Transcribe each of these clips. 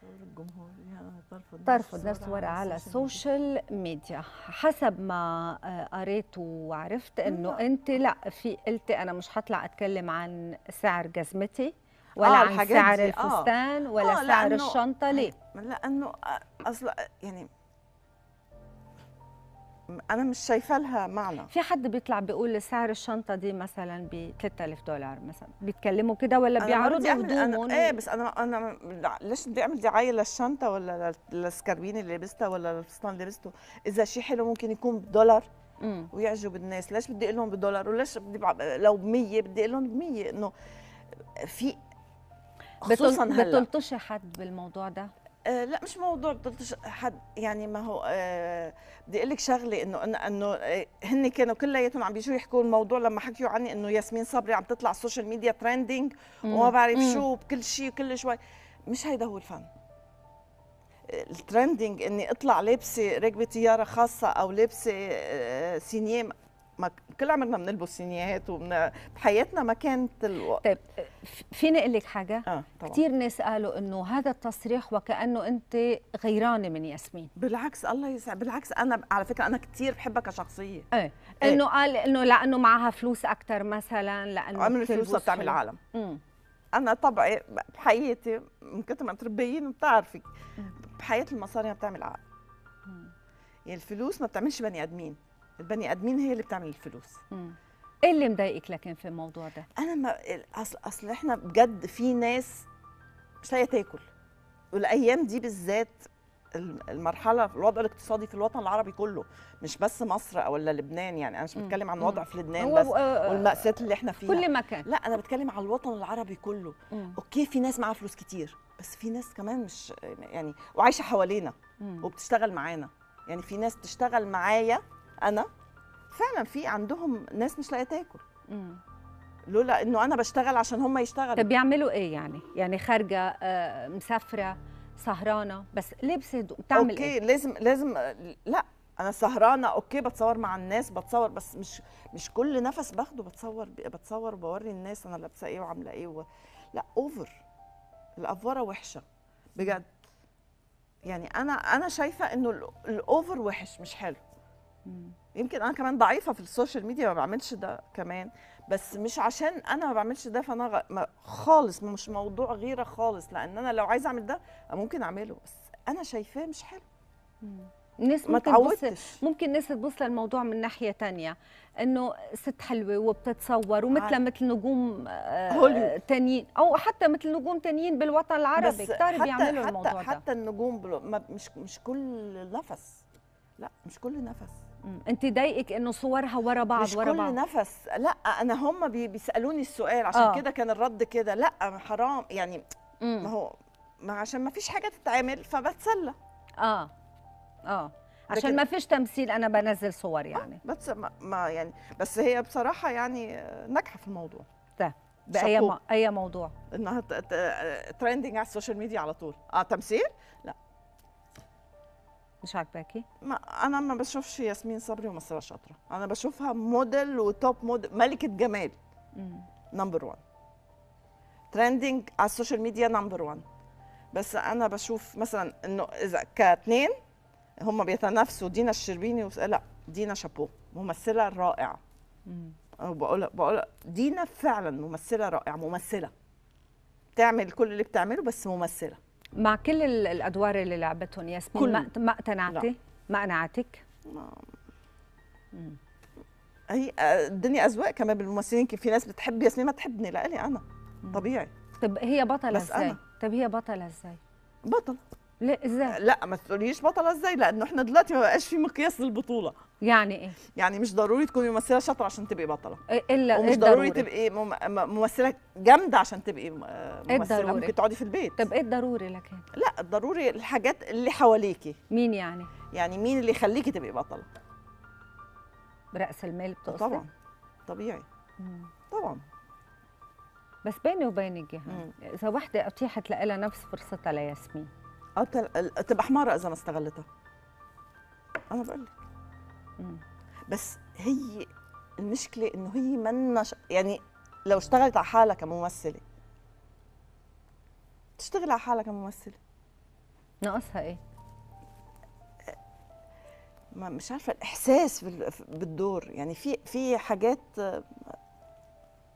شعور الجمهور يعني طرف الناس ورقة على السوشيال ميديا. حسب ما قريت وعرفت انه انت لا في قلتي انا مش هطلع اتكلم عن سعر جزمتي ولا عن سعر الفستان ولا سعر الشنطه. ليه؟ لانه اصلا يعني انا مش شايفه لها معنى. في حد بيطلع بيقول سعر الشنطه دي مثلا ب $3000 مثلا، بيتكلموا كده ولا بيعرضوا هدومهم؟ ايه بس انا ليش بدي اعمل دعايه للشنطه ولا للسكربين اللي لبستها ولا الفستان اللي لبسته؟ اذا شيء حلو ممكن يكون $1 ويعجب الناس، ليش بدي اقول لهم $1؟ وليش بدي لو ب100 بدي اقول لهم ب100؟ انه في خصوصا هلا بتلطشي حد بالموضوع ده؟ لا مش موضوع بتلطش حد، يعني ما هو بدي اقول لك شغله انه هن كانوا كلياتهم عم بيجوا يحكوا الموضوع لما حكيوا عني انه ياسمين صبري عم تطلع السوشيال ميديا تريندينج وما بعرف شو بكل شيء وكل شوي. مش هيدا هو الفن. التريندينج اني اطلع لابسه ركبه طياره خاصه او لابسه سينيه. ما كل عمرنا بنلبس سينيات وبحياتنا ما كانت طيب فيني اقول لك حاجه؟ كثير ناس قالوا انه هذا التصريح وكانه انت غيرانه من ياسمين. بالعكس، الله يسعدك، بالعكس انا على فكره انا كثير بحبها كشخصيه. ايه انه قال انه لانه معها فلوس اكثر مثلا، لانه عمل فلوسها بتعمل عالم. انا طبعي بحياتي من كثر ما متربيين بتعرفي بحياه المصاري ما بتعمل عالم. يعني الفلوس ما بتعملش بني ادمين، البني ادمين هي اللي بتعمل الفلوس. ايه اللي مضايقك لكن في الموضوع ده؟ انا ما اصل احنا بجد في ناس مش لاقيه تاكل، والايام دي بالذات المرحله الوضع الاقتصادي في الوطن العربي كله، مش بس مصر او ولا لبنان. يعني انا مش بتكلم عن الوضع في لبنان بس والمأساة اللي احنا فيها كل مكان، لا انا بتكلم عن الوطن العربي كله. اوكي في ناس معاها فلوس كتير، بس في ناس كمان مش يعني وعايشه حوالينا وبتشتغل معانا. يعني في ناس بتشتغل معايا انا فعلا، في عندهم ناس مش لاقيه تاكل لولا انه انا بشتغل عشان هم يشتغلوا. طب بيعملوا ايه يعني؟ يعني خارجه مسافره سهرانه بس لبسه بتعمل اوكي إيه؟ لازم لا انا سهرانه اوكي بتصور مع الناس، بتصور بس مش كل نفس باخده بتصور وبوري الناس انا لابسه ايه وعامله ايه لا اوفر. الافوره وحشه بجد. يعني انا شايفه انه الاوفر وحش مش حلو. يمكن انا كمان ضعيفه في السوشيال ميديا ما بعملش ده كمان، بس مش عشان انا ما بعملش ده فانا خالص مش موضوع غيره خالص، لان انا لو عايزه اعمل ده ممكن اعمله، بس انا شايفاه مش حلو. الناس ممكن الناس تبص للموضوع من ناحيه ثانيه، انه ست حلوه وبتتصور ومثل نجوم تانيين او حتى مثل نجوم تانيين بالوطن العربي كتار بيعملوا الموضوع ده. حتى النجوم مش كل نفس، لا مش كل نفس. انت ضايقك انه صورها ورا بعض مش ورا بعض؟ مش كل نفس، لا انا هم بيسالوني السؤال عشان كده كان الرد كده. لا حرام يعني ما هو عشان ما فيش حاجه تتعمل فبتسلى. عشان ما فيش تمثيل انا بنزل صور يعني. بس ما يعني بس هي بصراحه يعني ناجحه في الموضوع ده. اي موضوع انها تريندينج على السوشيال ميديا على طول. تمثيل؟ لا مش عاجباكي؟ انا ما بشوفش ياسمين صبري ممثله شاطره، انا بشوفها موديل وتوب موديل، ملكه جمال نمبر 1، تريندينج على السوشيال ميديا نمبر 1. بس انا بشوف مثلا انه اذا كاثنين هم بيتنافسوا دينا الشربيني لا دينا شابو ممثله رائعه. بقول دينا فعلا ممثله رائعه، ممثله بتعمل كل اللي بتعمله بس ممثله. مع كل الادوار اللي لعبتهم ياسمين ما اقتنعتي؟ ما قنعتك؟ هي الدنيا اذواق كمان بالممثلين. يمكن في ناس بتحب ياسمين ما تحبني، لا لي انا طبيعي. طب هي بطله ازاي؟ بطله ليه ازاي؟ لا ما تقوليش بطله ازاي، لانه احنا دلوقتي ما بقاش في مقياس للبطوله. يعني ايه؟ يعني مش ضروري تكوني ممثله شاطره عشان تبقي بطله، الا ومش ضروري تبقي ممثله جامده عشان تبقي ممثله، ممكن تقعدي في البيت. طب ايه الضروري لكن؟ لا الضروري الحاجات اللي حواليكي. مين يعني؟ يعني مين اللي يخليكي تبقي بطله؟ رأس المال بتقصدي؟ طبعا طبيعي. طبعا بس بيني وبينك جيهان، اذا وحده اتيحت لها نفس فرصتها لياسمين تبقى حماره اذا ما استغلتها. انا بقول لك بس هي المشكله انه هي منا يعني لو اشتغلت على حالها كممثله تشتغل على حالها كممثله ناقصها ايه؟ ما مش عارفه، الاحساس بالدور يعني، في حاجات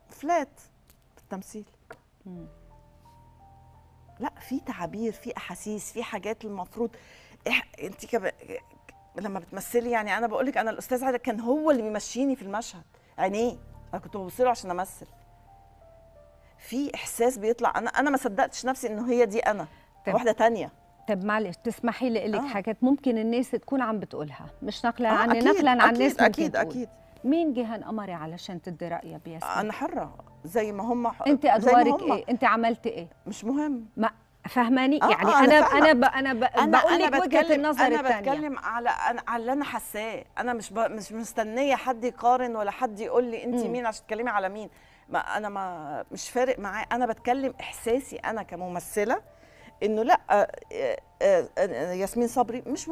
فلات بالتمثيل. لا، في تعابير، في احاسيس، في حاجات المفروض انت لما بتمثلي يعني. انا بقول لك، انا الاستاذ عادل كان هو اللي بيمشيني في المشهد، عينيه انا كنت ببص له عشان امثل. في احساس بيطلع، انا ما صدقتش نفسي انه هي دي انا. طب واحده ثانيه، طب معلش تسمحي لي اقول لك حاجات ممكن الناس تكون عم بتقولها، مش نقلا عني، نقلا عن الناس ممكن اكيد تقول. اكيد. مين جيهان قمري علشان تدي رايها بياسمين؟ انا حره زي ما هم. انت ادوارك ايه؟ انت عملتي ايه؟ مش مهم. ما فهماني يعني. انا بقول لك وجهه النظر الثانيه. انا بتكلم على اللي انا حاساه. انا مش مستنيه حد يقارن ولا حد يقول لي انت مين عشان تتكلمي على مين. ما انا ما مش فارق معايا. انا بتكلم احساسي انا كممثله، انه لا ياسمين صبري مش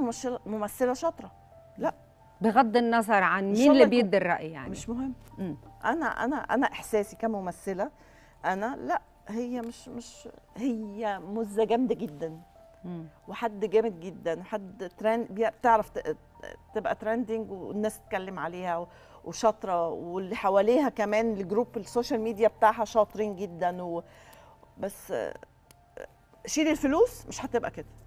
ممثله شاطره، لا، بغض النظر عن مين اللي بيدي الراي يعني، مش مهم. انا احساسي كممثله انا، لا، هي مش هي مزه جامده جدا، وحد جامد جدا، وحد بتعرف تبقى ترندنج والناس تتكلم عليها وشاطره، واللي حواليها كمان الجروب السوشيال ميديا بتاعها شاطرين جدا بس شيلي الفلوس مش هتبقى كده.